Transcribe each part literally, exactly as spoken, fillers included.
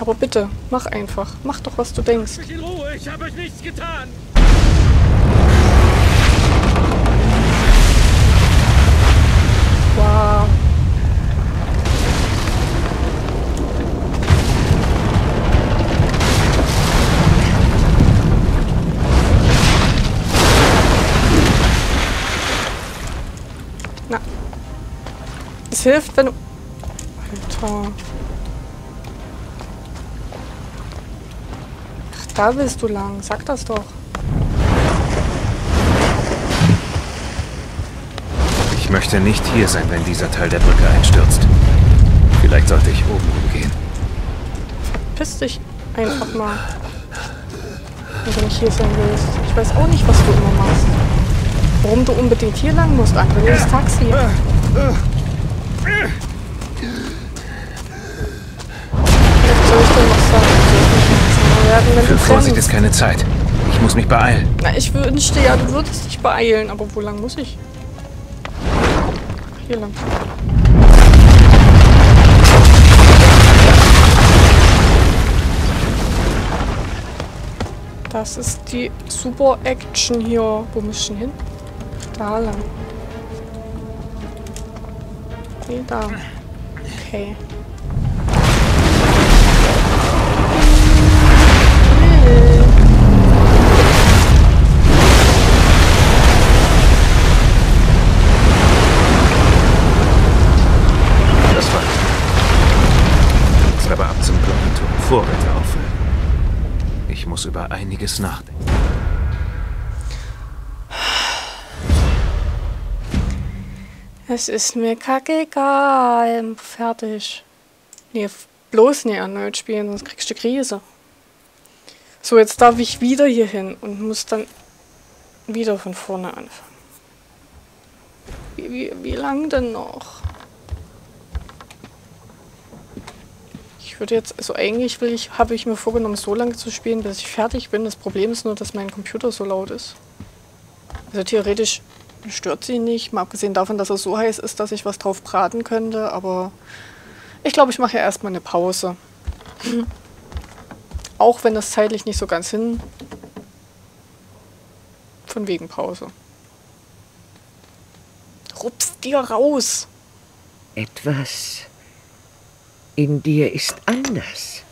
Aber bitte, mach einfach. Mach doch, was du denkst. Lasst mich in Ruhe, ich habe euch nichts getan. Wow. Na. Es hilft, wenn du... Alter. Da willst du lang. Sag das doch. Ich möchte nicht hier sein, wenn dieser Teil der Brücke einstürzt. Vielleicht sollte ich oben rumgehen. Verpiss dich einfach mal. Wenn du nicht hier sein willst. Ich weiß auch nicht, was du immer machst. Warum du unbedingt hier lang musst, André. Das Taxi. Vielleicht soll ich dir noch sagen. Für Vorsicht ist keine Zeit. Ich muss mich beeilen. Na, ich wünschte ja, du würdest dich beeilen, aber wo lang muss ich? Hier lang. Das ist die super Action hier. Wo muss ich denn hin? Da lang. Nee, da. Okay. Vorräte auffüllen. Ich muss über einiges nachdenken. Es ist mir kackegal. Fertig. Nee, bloß nicht erneut spielen, sonst kriegst du Krise. So, jetzt darf ich wieder hier hin und muss dann wieder von vorne anfangen. Wie, wie, wie lang denn noch? Ich würde jetzt, also eigentlich will ich, habe ich mir vorgenommen, so lange zu spielen, bis ich fertig bin. Das Problem ist nur, dass mein Computer so laut ist. Also theoretisch stört sie nicht, mal abgesehen davon, dass er so heiß ist, dass ich was drauf braten könnte, aber ich glaube, ich mache ja erstmal eine Pause. Mhm. Auch wenn das zeitlich nicht so ganz hin... Von wegen Pause. Rups dir raus! Etwas... In dir ist anders,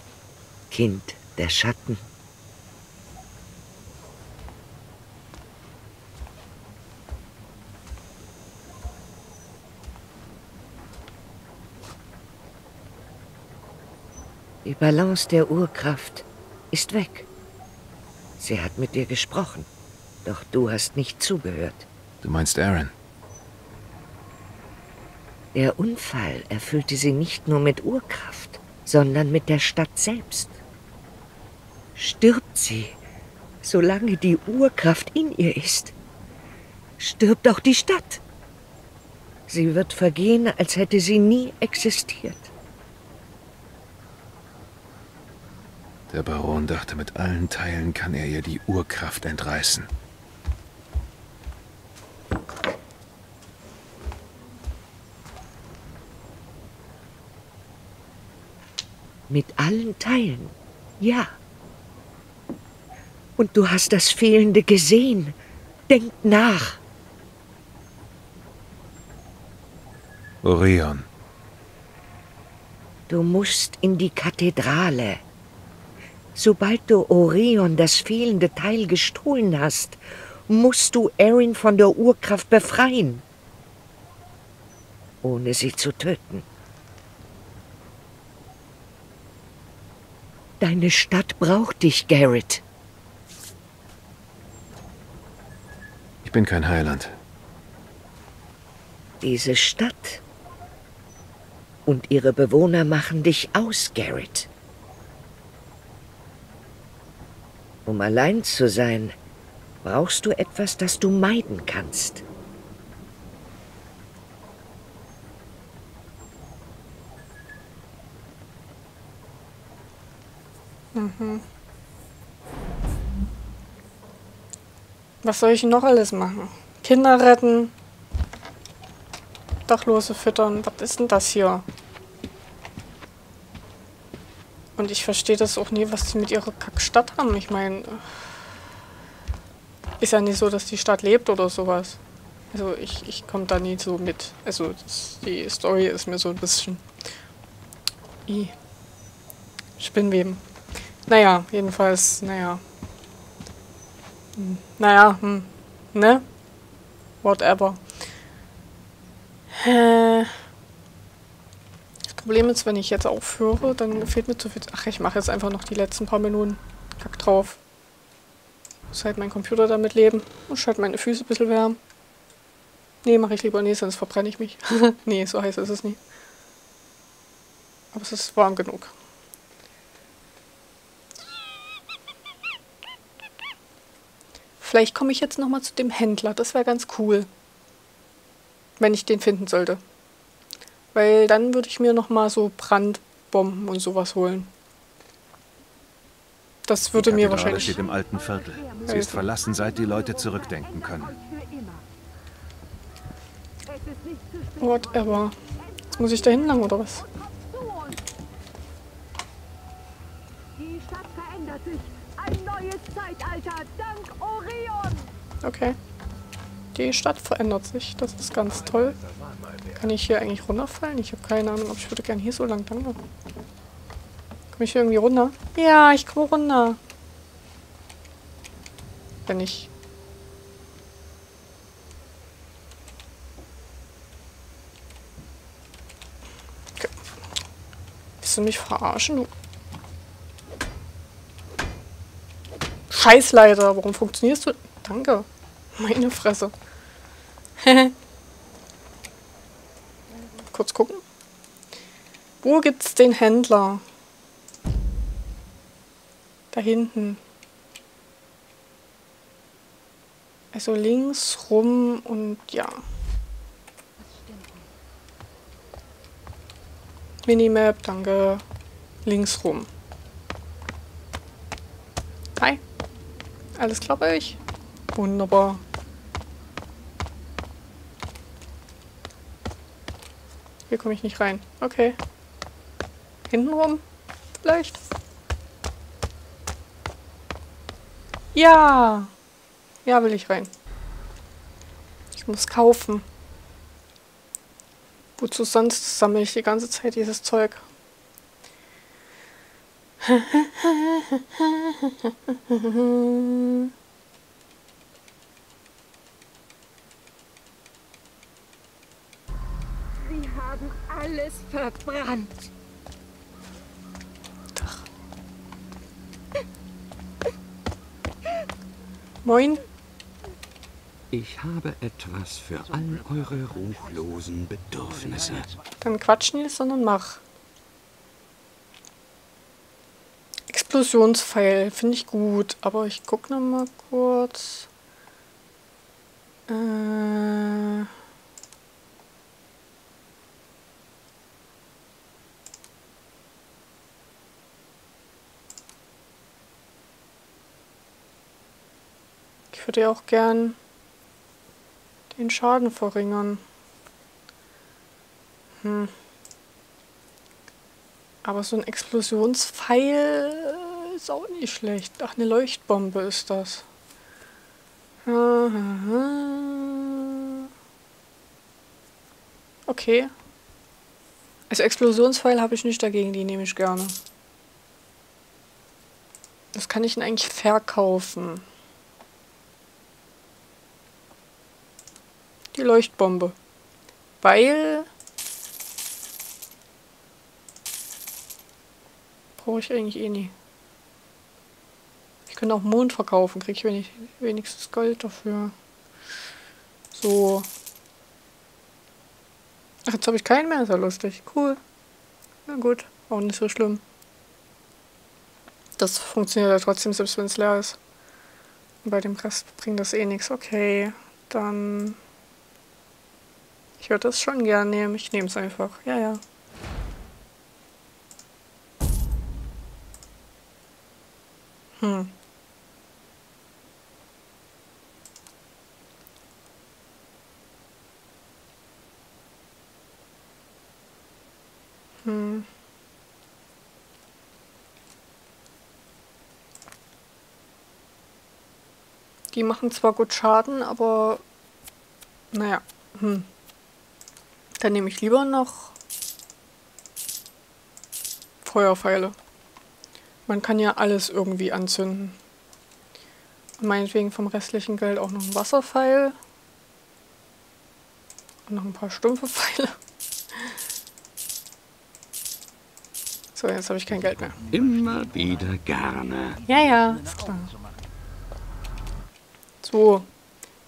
Kind der Schatten. Die Balance der Urkraft ist weg. Sie hat mit dir gesprochen, doch du hast nicht zugehört. Du meinst Erin? Der Unfall erfüllte sie nicht nur mit Urkraft, sondern mit der Stadt selbst. Stirbt sie, solange die Urkraft in ihr ist, stirbt auch die Stadt. Sie wird vergehen, als hätte sie nie existiert. Der Baron dachte, mit allen Teilen kann er ihr die Urkraft entreißen. Mit allen Teilen, ja. Und du hast das Fehlende gesehen. Denk nach. Orion. Du musst in die Kathedrale. Sobald du Orion das fehlende Teil gestohlen hast, musst du Erin von der Urkraft befreien. Ohne sie zu töten. Deine Stadt braucht dich, Garrett. Ich bin kein Heiland. Diese Stadt und ihre Bewohner machen dich aus, Garrett. Um allein zu sein, brauchst du etwas, das du meiden kannst. Mhm. Was soll ich noch alles machen? Kinder retten, Dachlose füttern, was ist denn das hier? Und ich verstehe das auch nie, was die mit ihrer Kackstadt haben. Ich meine, ist ja nicht so, dass die Stadt lebt oder sowas. Also ich, ich komme da nie so mit. Also das, die Story ist mir so ein bisschen... I. Spinnweben. Naja, jedenfalls, naja. Hm. Naja, hm. Ne? Whatever. Äh... Problem ist, wenn ich jetzt aufhöre, dann fehlt mir zu viel... Ach, ich mache jetzt einfach noch die letzten paar Minuten. Kack drauf. Muss halt mein Computer damit leben. Muss halt meine Füße ein bisschen wärmen. Nee, mache ich lieber nicht, sonst verbrenne ich mich. Nee, so heiß ist es nie. Aber es ist warm genug. Vielleicht komme ich jetzt nochmal zu dem Händler. Das wäre ganz cool. Wenn ich den finden sollte. Weil dann würde ich mir nochmal so Brandbomben und sowas holen. Das würde mir wahrscheinlich... Die Kathedrale steht im alten Viertel. Sie ist verlassen, seit die Leute zurückdenken können. Whatever. Jetzt muss ich da hin lang, oder was? Die Stadt verändert sich. Ein neues Zeitalter dank Orion. Okay. Die Stadt verändert sich. Das ist ganz toll. Kann ich hier eigentlich runterfallen? Ich habe keine Ahnung, aber ich würde gerne hier so lang lang. Komme ich hier irgendwie runter? Ja, ich komme runter. Wenn ich... Okay. Willst du mich verarschen, du? Scheißleiter, warum funktionierst du? Danke. Meine Fresse. Hehe. Kurz gucken. Wo gibt's den Händler? Da hinten. Also links rum und ja. Minimap, danke. Links rum. Hi. Alles klar bei euch? Wunderbar. Hier komme ich nicht rein. Okay. Hintenrum? Vielleicht? Ja! Ja, will ich rein. Ich muss kaufen. Wozu sonst sammle ich die ganze Zeit dieses Zeug? Alles verbrannt. Doch. Moin. Ich habe etwas für all eure ruchlosen Bedürfnisse. Dann quatsch nicht, sondern mach. Explosionspfeil finde ich gut, aber ich gucke noch mal kurz. Äh... Ich würde ja auch gern den Schaden verringern. Hm. Aber so ein Explosionspfeil ist auch nicht schlecht. Ach, eine Leuchtbombe ist das. Okay. Also Explosionspfeil habe ich nicht dagegen, die nehme ich gerne. Das kann ich denn eigentlich verkaufen. Die Leuchtbombe. Weil... Brauche ich eigentlich eh nie. Ich könnte auch Mond verkaufen, kriege ich wenig, wenigstens Gold dafür. So. Ach, jetzt habe ich keinen mehr, ist ja lustig. Cool. Na gut, auch nicht so schlimm. Das funktioniert ja trotzdem, selbst wenn es leer ist. Und bei dem Rest bringt das eh nichts. Okay, dann... Ich würde das schon gerne nehmen. Ich nehme es einfach. Ja, ja. Hm. Hm. Die machen zwar gut Schaden, aber naja. Hm. Dann nehme ich lieber noch Feuerpfeile. Man kann ja alles irgendwie anzünden. Und meinetwegen vom restlichen Geld auch noch ein Wasserpfeil. Und noch ein paar stumpfe Pfeile. So, jetzt habe ich kein Geld mehr. Immer wieder gerne. Ja, ja, ist klar. So.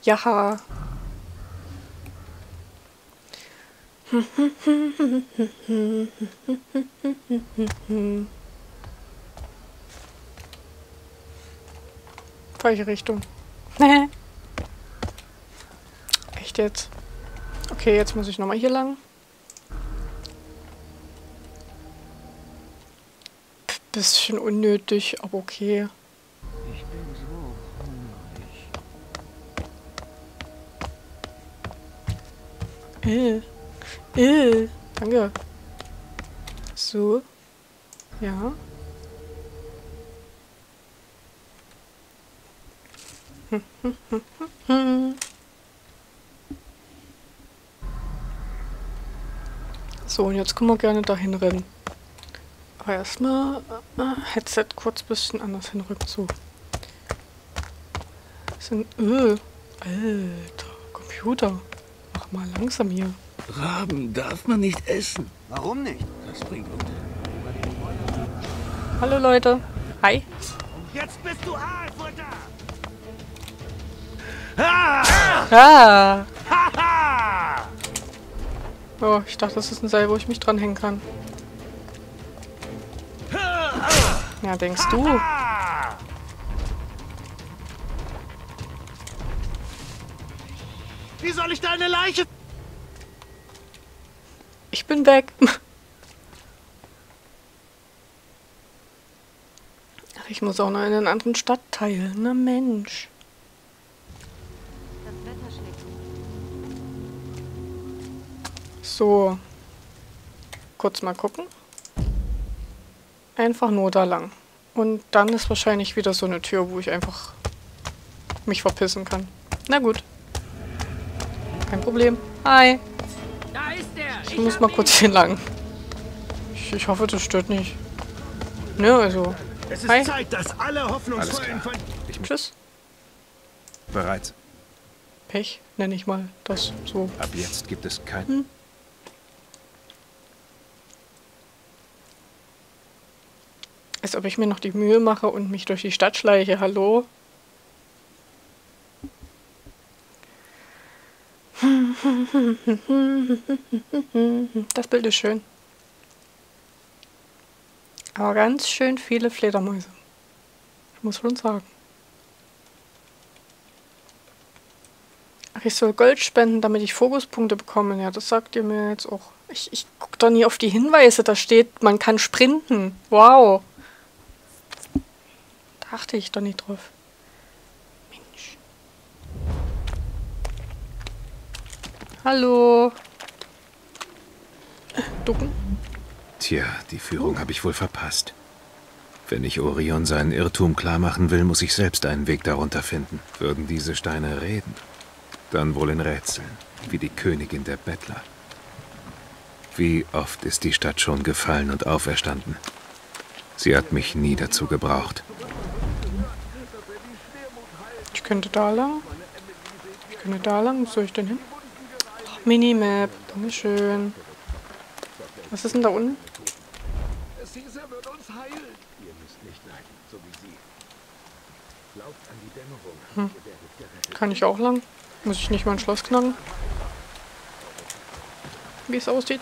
Jaha. Falsche Richtung. Echt jetzt? Okay, jetzt muss ich nochmal hier lang. Bisschen unnötig, aber okay. Ich bin so hungrig. Äh. Äh. Danke. So. Ja. Hm, hm, hm, hm, hm. So, und jetzt können wir gerne dahin rennen. Aber erstmal äh, Headset kurz ein bisschen anders hinrücken zu. Das sind. Äh, Alter, Computer. Mach mal langsam hier. Raben darf man nicht essen. Warum nicht? Das bringt Unglück. Hallo Leute. Hi. Jetzt bist du Aalfutter. Ah! Ah! Haha! Oh, ich dachte, das ist ein Seil, wo ich mich dranhängen kann. Ja, denkst du? Wie soll ich deine Leiche? Ich bin weg. Ach, ich muss auch noch in einen anderen Stadtteil. Na Mensch. Das Wetter schlägt. So. Kurz mal gucken. Einfach nur da lang. Und dann ist wahrscheinlich wieder so eine Tür, wo ich einfach mich verpissen kann. Na gut. Kein Problem. Hi. Da ist der. Ich muss mal kurz hier lang. Ich, ich hoffe, das stört nicht. Ne, also. Es ist Zeit, dass alle hoffnungsvollen von... Tschüss. Bereit. Pech, nenne ich mal das so. Ab jetzt gibt es keinen... Hm. Als ob ich mir noch die Mühe mache und mich durch die Stadt schleiche. Hallo? Das Bild ist schön. Aber ganz schön viele Fledermäuse. Ich muss schon sagen. Ach, ich soll Gold spenden, damit ich Fokuspunkte bekomme. Ja, das sagt ihr mir jetzt auch. Ich, ich gucke doch nie auf die Hinweise. Da steht, man kann sprinten. Wow. Achte ich doch nicht drauf. Mensch. Hallo. Ducken. Tja, die Führung oh. habe ich wohl verpasst. Wenn ich Orion seinen Irrtum klar machen will, muss ich selbst einen Weg darunter finden. Würden diese Steine reden? Dann wohl in Rätseln, wie die Königin der Bettler. Wie oft ist die Stadt schon gefallen und auferstanden? Sie hat mich nie dazu gebraucht. Ich könnte da lang. Ich könnte da lang. Wo soll ich denn hin? Oh, Minimap. Dankeschön. Was ist denn da unten? Hm. Kann ich auch lang? Muss ich nicht mal ein Schloss knacken? Wie es aussieht.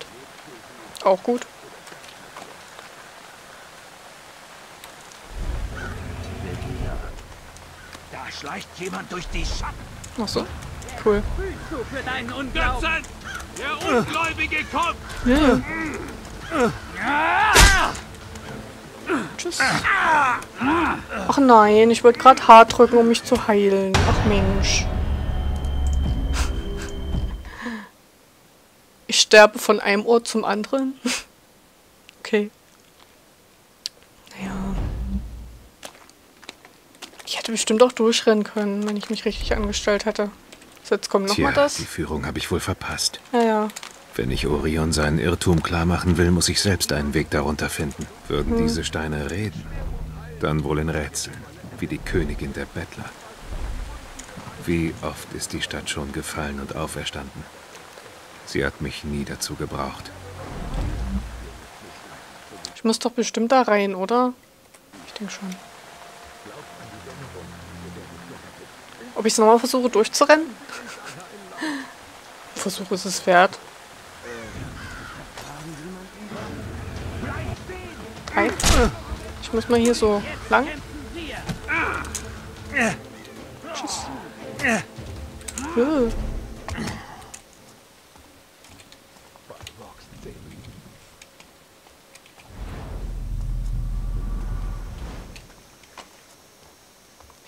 Auch gut. Schleicht jemand durch die Schatten. Ach so, cool. Für deinen Unglauben. Der Ungläubige kommt. Ja. Ja. Tschüss. Ach nein, ich wollte gerade hart drücken, um mich zu heilen. Ach Mensch. Ich sterbe von einem Ort zum anderen. Okay. Naja. Ich hätte hätte bestimmt auch durchrennen können, wenn ich mich richtig angestellt hätte. So, jetzt kommt nochmal das. Die Führung habe ich wohl verpasst. Ja, ja. Wenn ich Orion seinen Irrtum klar machen will, muss ich selbst einen Weg darunter finden. Würden hm. diese Steine reden, dann wohl in Rätseln, wie die Königin der Bettler. Wie oft ist die Stadt schon gefallen und auferstanden? Sie hat mich nie dazu gebraucht. Ich muss doch bestimmt da rein, oder? Ich denke schon. Ob ich es nochmal versuche durchzurennen? Versuch ist es wert. Hi. Ich muss mal hier so lang. Tschüss. Cool.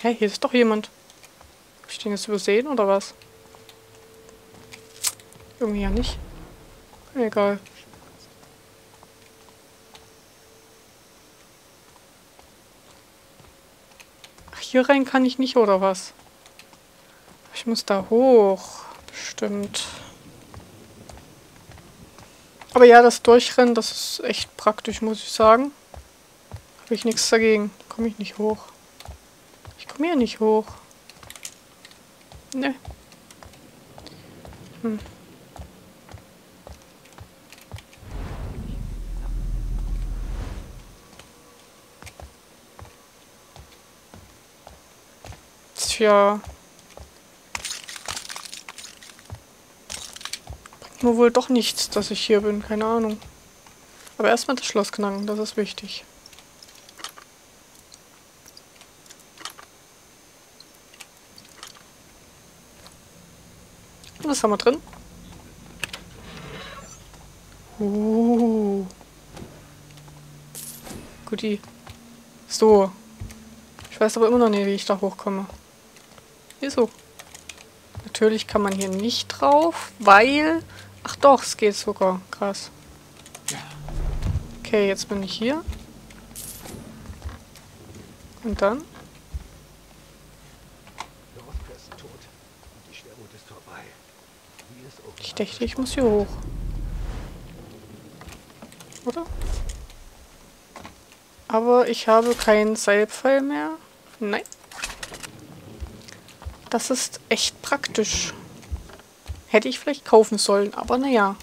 Hey, hier ist doch jemand. Hab ich den jetzt übersehen oder was? Irgendwie ja nicht. Egal. Ach, hier rein kann ich nicht, oder was? Ich muss da hoch. Bestimmt. Aber ja, das Durchrennen, das ist echt praktisch, muss ich sagen. Habe ich nichts dagegen. Da komme ich nicht hoch. Ich komme hier nicht hoch. Ne. Hm. Tja. Bringt mir wohl doch nichts, dass ich hier bin. Keine Ahnung. Aber erstmal das Schloss knacken, das ist wichtig. Was haben wir drin? Uh. Guti. So. Ich weiß aber immer noch nicht, wie ich da hochkomme. Hier so. Natürlich kann man hier nicht drauf, weil... Ach doch, es geht sogar. Krass. Okay, jetzt bin ich hier. Und dann? Ich dachte, ich muss hier hoch. Oder? Aber ich habe keinen Seilpfeil mehr. Nein. Das ist echt praktisch. Hätte ich vielleicht kaufen sollen, aber naja.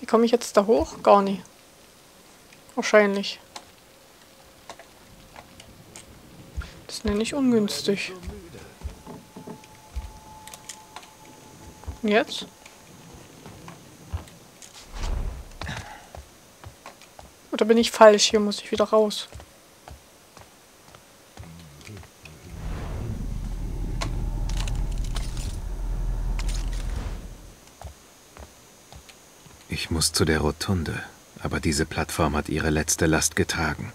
Wie komme ich jetzt da hoch? Gar nicht. Wahrscheinlich. Das nenne ich ungünstig. Und jetzt? Oder bin ich falsch? Hier muss ich wieder raus. Ich muss zu der Rotunde, aber diese Plattform hat ihre letzte Last getragen.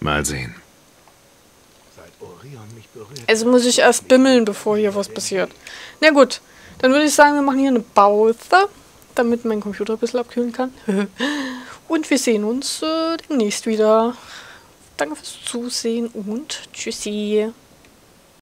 Mal sehen. Also muss ich erst bimmeln, bevor hier was passiert. Na gut, dann würde ich sagen, wir machen hier eine Pause, damit mein Computer ein bisschen abkühlen kann. Und wir sehen uns äh, demnächst wieder. Danke fürs Zusehen und tschüssi.